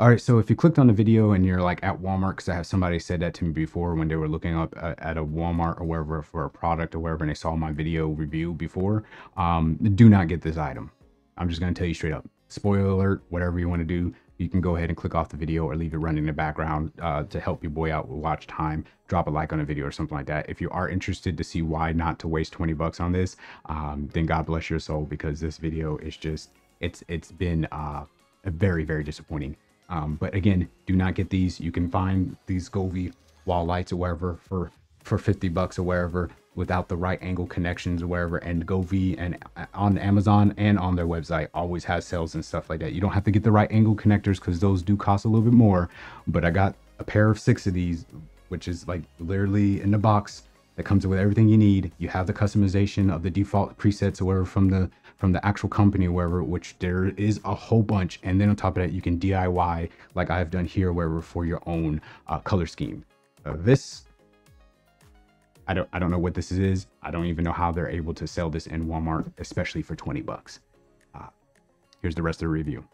All right, so if you clicked on the video and you're like at Walmart, because I have somebody said that to me before when they were looking up at a Walmart or wherever for a product or wherever, and they saw my video review before, do not get this item. I'm just gonna tell you straight up, spoiler alert, whatever you wanna do, you can go ahead and click off the video or leave it running in the background to help your boy out with watch time. Drop a like on a video or something like that. If you are interested to see why not to waste 20 bucks on this, then God bless your soul, because this video is just, it's been very, very disappointing. But again, do not get these. You can find these Govee wall lights or wherever for 50 bucks or wherever, without the right angle connections or wherever. And Govee and on Amazon and on their website always has sales and stuff like that. You don't have to get the right angle connectors because those do cost a little bit more, but I got a pair of 6 of these, which is like literally in the box that comes with everything you need. You have the customization of the default presets or whatever from the actual company or wherever, which there is a whole bunch. And then on top of that, you can DIY like I've done here, wherever, for your own color scheme. This, I don't know what this is. I don't even know how they're able to sell this in Walmart, especially for 20 bucks. Here's the rest of the review.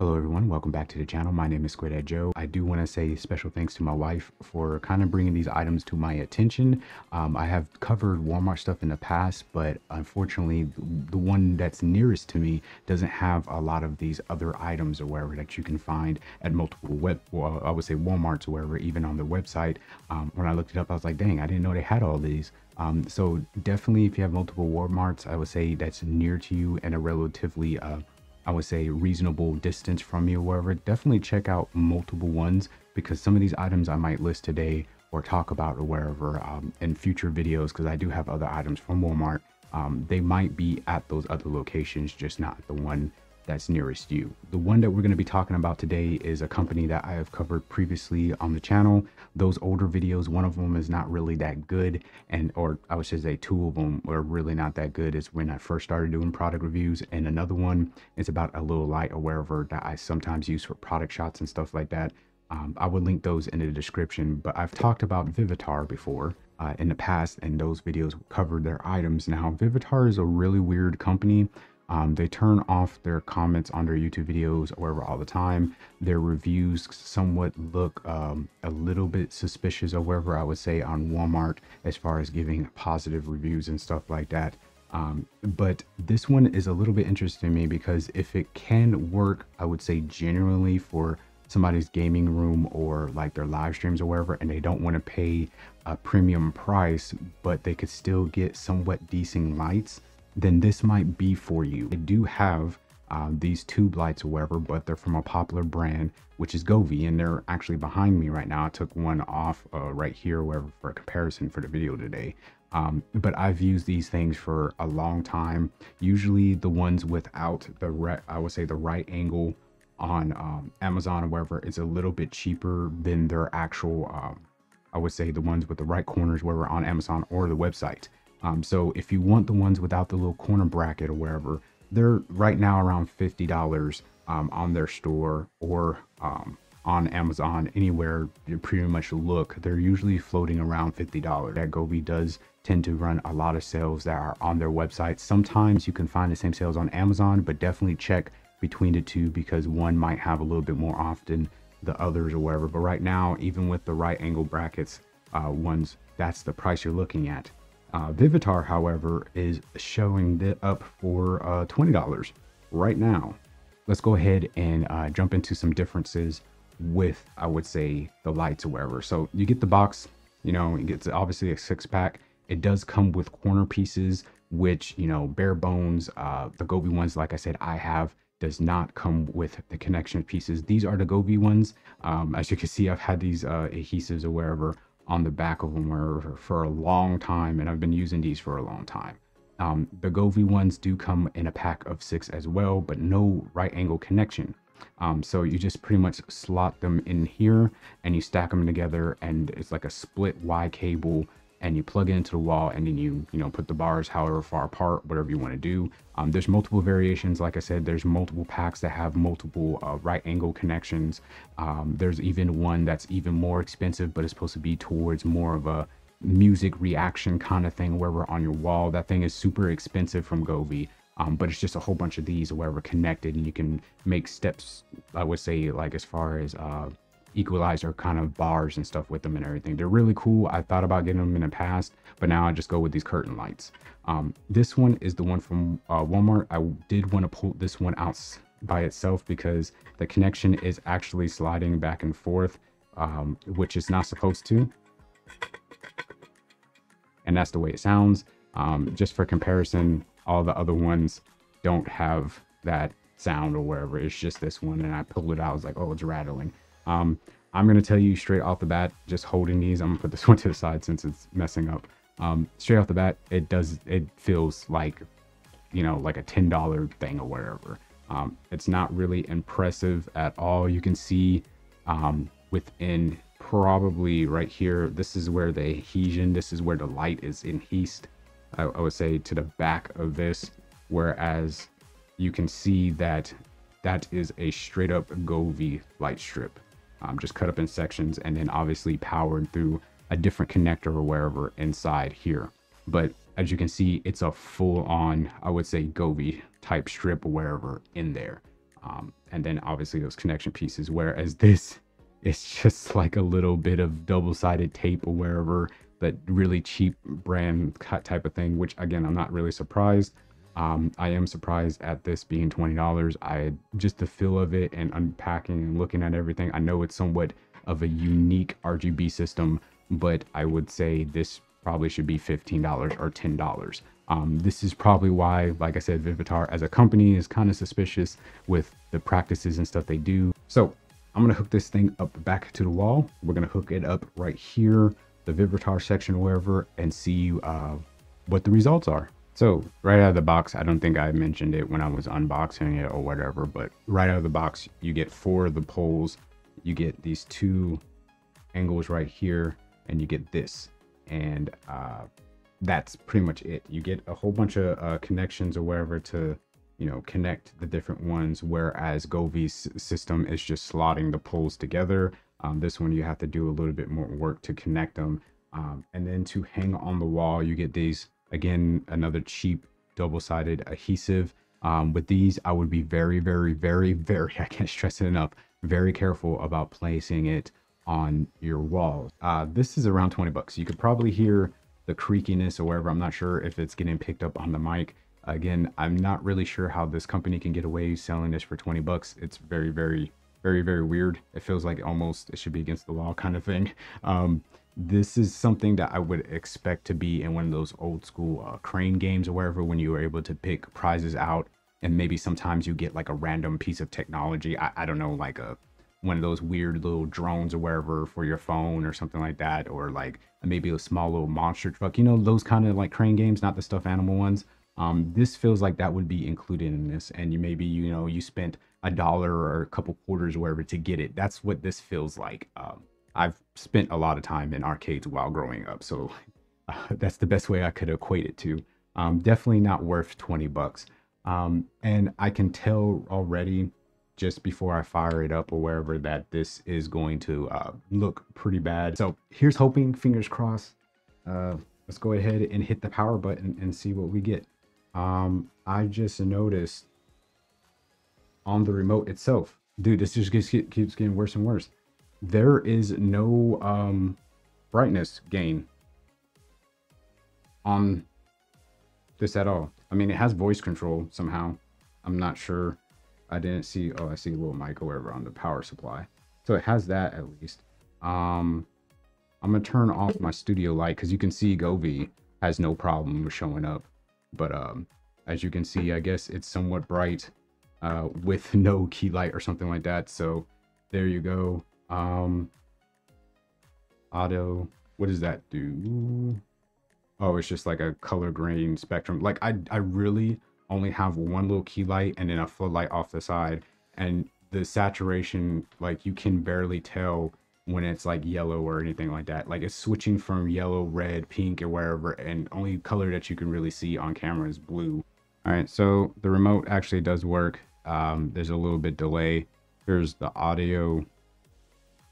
Hello everyone, welcome back to the channel. My name is Squid Head Joe. I do want to say special thanks to my wife for kind of bringing these items to my attention. I have covered Walmart stuff in the past, but unfortunately the one that's nearest to me doesn't have a lot of these other items or wherever that you can find at multiple well, I would say Walmarts or wherever, even on their website. When I looked it up, I was like, dang, I didn't know they had all these. So definitely if you have multiple Walmarts, I would say that's near to you and a relatively I would say reasonable distance from you, wherever, definitely check out multiple ones, because some of these items I might list today or talk about or wherever in future videos, because I do have other items from Walmart. They might be at those other locations, just not the one that's nearest you. The one that we're going to be talking about today is a company that I have covered previously on the channel. Those older videos, one of them is not really that good, and or I would say 2 of them were really not that good, is when I first started doing product reviews, and another one is about a little light or wherever that I sometimes use for product shots and stuff like that. I would link those in the description, but I've talked about Vivitar before in the past, and those videos covered their items. Now Vivitar is a really weird company. They turn off their comments on their YouTube videos or wherever all the time. Their reviews somewhat look a little bit suspicious or wherever, I would say, on Walmart as far as giving positive reviews and stuff like that. But this one is a little bit interesting to me, because if it can work, I would say genuinely for somebody's gaming room or like their live streams or wherever, and they don't want to pay a premium price, but they could still get somewhat decent lights, then this might be for you. I do have these tube lights or wherever, but they're from a popular brand, which is Govee, and they're actually behind me right now. I took one off right here, wherever, for a comparison for the video today. But I've used these things for a long time. Usually the ones without the, I would say the right angle on Amazon or wherever, is a little bit cheaper than their actual, I would say the ones with the right corners, wherever, on Amazon or the website. So if you want the ones without the little corner bracket or wherever, they're right now around $50 on their store or on Amazon, anywhere you pretty much look, they're usually floating around $50. That Govee does tend to run a lot of sales that are on their website. Sometimes you can find the same sales on Amazon, but definitely check between the two, because one might have a little bit more often the others or wherever. But right now, even with the right angle brackets ones, that's the price you're looking at. Vivitar, however, is showing that up for $20 right now. Let's go ahead and jump into some differences with, I would say, the lights or wherever. So you get the box, you know, it gets obviously a 6-pack. It does come with corner pieces, which, you know, bare bones. The Govee ones, like I said, I have, does not come with the connection pieces. These are the Govee ones. As you can see, I've had these adhesives or wherever on the back of them for a long time, and I've been using these for a long time. The Govee ones do come in a pack of 6 as well, but no right angle connection. So you just pretty much slot them in here and you stack them together, and it's like a split Y cable, and you plug it into the wall, and then you know, put the bars however far apart, whatever you want to do. There's multiple variations. Like I said, there's multiple packs that have multiple right angle connections. There's even one that's even more expensive, but it's supposed to be towards more of a music reaction kind of thing, wherever, on your wall. That thing is super expensive from Govee. But it's just a whole bunch of these where we're connected, and you can make steps, I would say, like as far as equalizer kind of bars and stuff with them and everything. They're really cool. I thought about getting them in the past, but now I just go with these curtain lights. This one is the one from Walmart. I did want to pull this one out by itself because the connection is actually sliding back and forth, which is not supposed to. And that's the way it sounds. Just for comparison, all the other ones don't have that sound or whatever. It's just this one, and I pulled it out. I was like, oh, it's rattling. I'm going to tell you straight off the bat, just holding these, I'm going to put this one to the side since it's messing up. Straight off the bat, it feels like, you know, like a $10 thing or whatever. It's not really impressive at all. You can see within probably right here, this is where the adhesion, this is where the light is adhesed, I would say, to the back of this, whereas you can see that that is a straight up Govee light strip. Just cut up in sections and then obviously powered through a different connector or wherever inside here. But as you can see, it's a full on, I would say, Govee type strip or wherever in there. And then obviously those connection pieces, whereas this is just like a little bit of double-sided tape or wherever, that really cheap brand cut type of thing, which again, I'm not really surprised. I am surprised at this being $20. Just the feel of it and unpacking and looking at everything. I know it's somewhat of a unique RGB system, but I would say this probably should be $15 or $10. This is probably why, like I said, Vivitar as a company is kind of suspicious with the practices and stuff they do. So I'm gonna hook this thing up back to the wall. We're gonna hook it up right here, the Vivitar section or wherever, and see what the results are. So right out of the box, I don't think I mentioned it when I was unboxing it or whatever, but right out of the box, you get 4 of the poles, you get these 2 angles right here, and you get this. And that's pretty much it. You get a whole bunch of connections or wherever to, you know, connect the different ones, whereas Govee's system is just slotting the poles together. This one, you have to do a little bit more work to connect them. And then to hang on the wall, you get these. Again, another cheap double-sided adhesive. With these, I would be very, very, very, very, I can't stress it enough, very careful about placing it on your wall. This is around 20 bucks. You could probably hear the creakiness or whatever. I'm not sure if it's getting picked up on the mic. Again, I'm not really sure how this company can get away selling this for 20 bucks. It's very, very, very, very weird. It feels like almost it should be against the law kind of thing. This is something that I would expect to be in one of those old school crane games or wherever, when you were able to pick prizes out, and maybe sometimes you get like a random piece of technology. I don't know, like one of those weird little drones or wherever for your phone or something like that, or like maybe a small little monster truck, you know, those kind of like crane games, not the stuffed animal ones. This feels like that would be included in this, and you maybe, you know, you spent $1 or a couple quarters or wherever to get it. That's what this feels like. I've spent a lot of time in arcades while growing up, so that's the best way I could equate it to. Definitely not worth 20 bucks. And I can tell already, just before I fire it up or wherever, that this is going to look pretty bad. So here's hoping, fingers crossed. Let's go ahead and hit the power button and see what we get. I just noticed on the remote itself, dude, this just keeps getting worse and worse. There is no brightness gain on this at all. I mean, it has voice control somehow. I'm not sure. I didn't see, oh, I see a little mic or whatever on the power supply. So it has that at least. I'm gonna turn off my studio light because you can see Govee has no problem with showing up. But as you can see, I guess it's somewhat bright with no key light or something like that. So there you go. Auto, what does that do? Oh, it's just like a color green spectrum. Like I really only have one little key light and then a floodlight off the side, and the saturation, like you can barely tell when it's like yellow or anything like that. Like it's switching from yellow, red, pink or wherever, and only color that you can really see on camera is blue. All right, so the remote actually does work. There's a little bit delay. Here's the audio,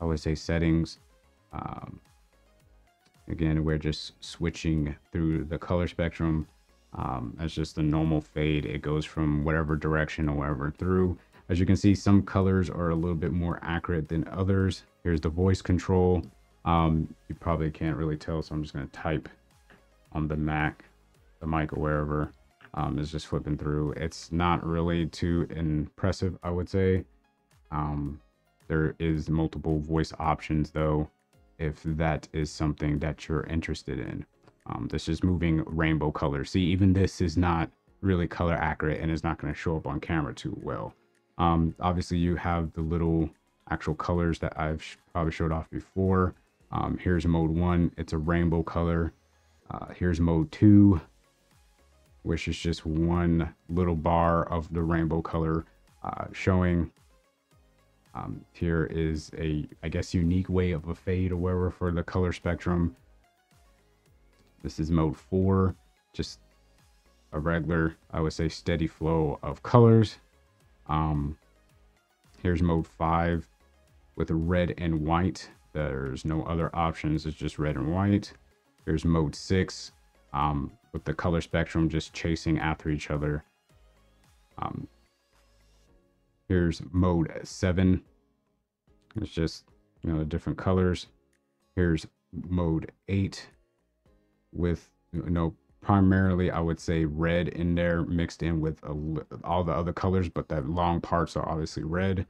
I would say, settings. Again, we're just switching through the color spectrum. That's just the normal fade. It goes from whatever direction or wherever through. As you can see, some colors are a little bit more accurate than others. Here's the voice control. You probably can't really tell, so I'm just going to type on the Mac, the mic or wherever. It's just flipping through. It's not really too impressive, I would say. There is multiple voice options, though, if that is something that you're interested in. This is moving rainbow color. See, even this is not really color accurate and it's not going to show up on camera too well. Obviously you have the little actual colors that I've probably showed off before. Here's mode 1, it's a rainbow color. Here's mode 2, which is just one little bar of the rainbow color showing. Here is a, I guess, unique way of a fade or whatever for the color spectrum. This is mode 4, just a regular, I would say, steady flow of colors. Here's mode 5 with red and white. There's no other options. It's just red and white. Here's mode 6, with the color spectrum just chasing after each other. Here's mode 7. It's just, you know, the different colors. Here's mode 8 with, you know, primarily, I would say red in there, mixed in with all the other colors, but the long parts are obviously red.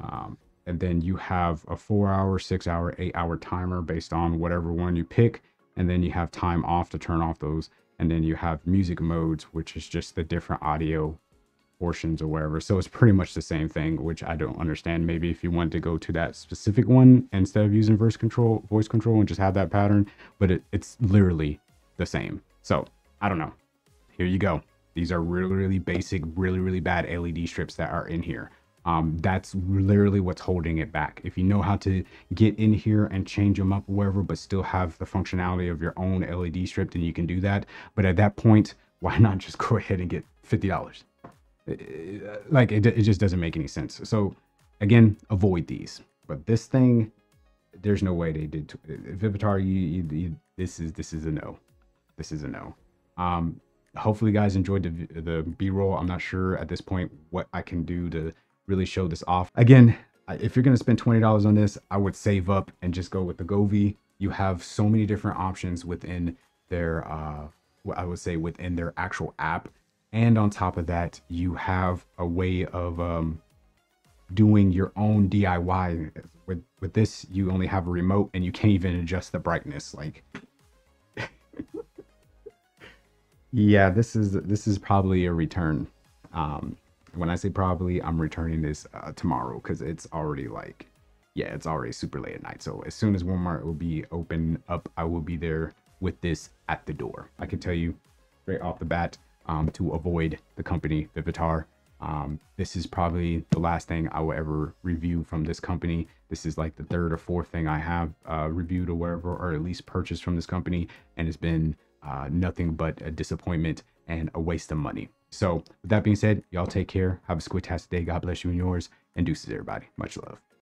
And then you have a 4-hour, 6-hour, 8-hour timer based on whatever one you pick. And then you have time off to turn off those. And then you have music modes, which is just the different audio portions or wherever. So it's pretty much the same thing, which I don't understand. Maybe if you wanted to go to that specific one instead of using voice control and just have that pattern, but it's literally the same. So I don't know. Here you go. These are really, really basic, really, really bad LED strips that are in here. That's literally what's holding it back. If you know how to get in here and change them up wherever, but still have the functionality of your own LED strip, then you can do that. But at that point, why not just go ahead and get $50? Like, it just doesn't make any sense. So again, avoid these. But this thing, there's no way they did. Vivitar, this is a no. This is a no. Hopefully you guys enjoyed the B-roll. I'm not sure at this point what I can do to really show this off. Again, if you're gonna spend $20 on this, I would save up and just go with the Govee. You have so many different options within their, I would say within their actual app. And on top of that, you have a way of doing your own DIY. With this, you only have a remote and you can't even adjust the brightness. Like, yeah, this is probably a return. When I say probably, I'm returning this tomorrow, because it's already like, yeah, it's already super late at night. So as soon as Walmart will be open up, I will be there with this at the door. I can tell you straight off the bat, to avoid the company Vivitar. This is probably the last thing I will ever review from this company. This is like the third or fourth thing I have reviewed or wherever, or at least purchased from this company, and it's been nothing but a disappointment and a waste of money. So with that being said, y'all take care. Have a squid-tastic day. God bless you and yours. And deuces, everybody. Much love.